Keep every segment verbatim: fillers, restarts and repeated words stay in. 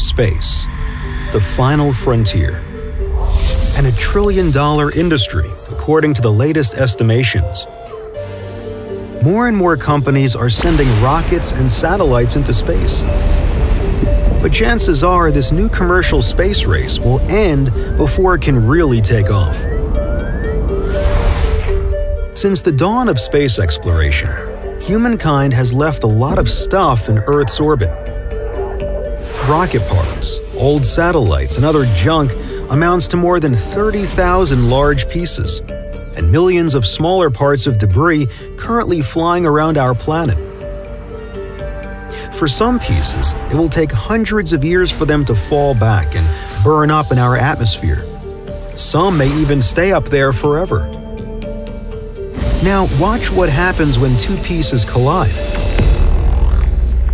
space, the final frontier. And a trillion-dollar industry, according to the latest estimations. More and more companies are sending rockets and satellites into space. But chances are this new commercial space race will end before it can really take off. Since the dawn of space exploration, humankind has left a lot of stuff in Earth's orbit. Rocket parts, old satellites, and other junk amounts to more than thirty thousand large pieces, and millions of smaller parts of debris currently flying around our planet. For some pieces, it will take hundreds of years for them to fall back and burn up in our atmosphere. Some may even stay up there forever. Now watch what happens when two pieces collide.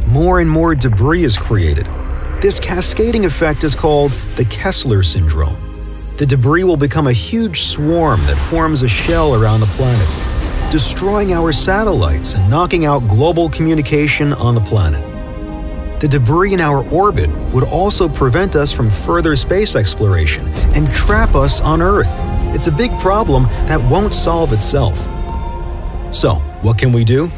More and more debris is created. This cascading effect is called the Kessler syndrome. The debris will become a huge swarm that forms a shell around the planet, destroying our satellites and knocking out global communication on the planet. The debris in our orbit would also prevent us from further space exploration and trap us on Earth. It's a big problem that won't solve itself. So, what can we do?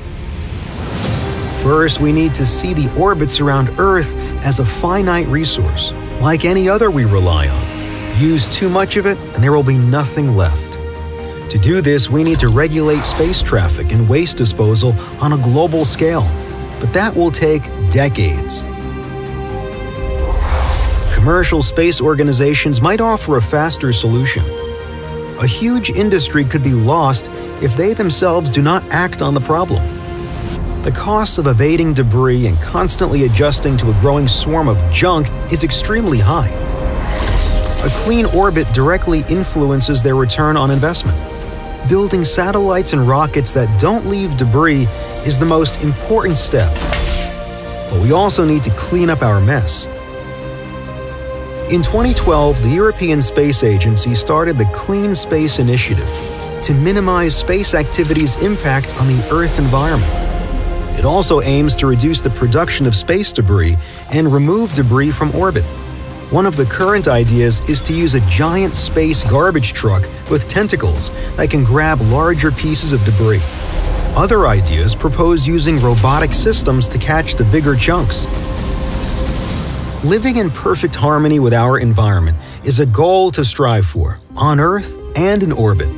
First, we need to see the orbits around Earth as a finite resource, like any other we rely on. Use too much of it, and there will be nothing left. To do this, we need to regulate space traffic and waste disposal on a global scale, but that will take decades. Commercial space organizations might offer a faster solution. A huge industry could be lost if they themselves do not act on the problem. The cost of evading debris and constantly adjusting to a growing swarm of junk is extremely high. A clean orbit directly influences their return on investment. Building satellites and rockets that don't leave debris is the most important step. But we also need to clean up our mess. In twenty twelve, the European Space Agency started the Clean Space Initiative to minimize space activity's impact on the Earth environment. It also aims to reduce the production of space debris and remove debris from orbit. One of the current ideas is to use a giant space garbage truck with tentacles that can grab larger pieces of debris. Other ideas propose using robotic systems to catch the bigger chunks. Living in perfect harmony with our environment is a goal to strive for, on Earth and in orbit,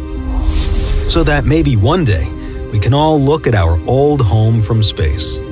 so that maybe one day we can all look at our old home from space.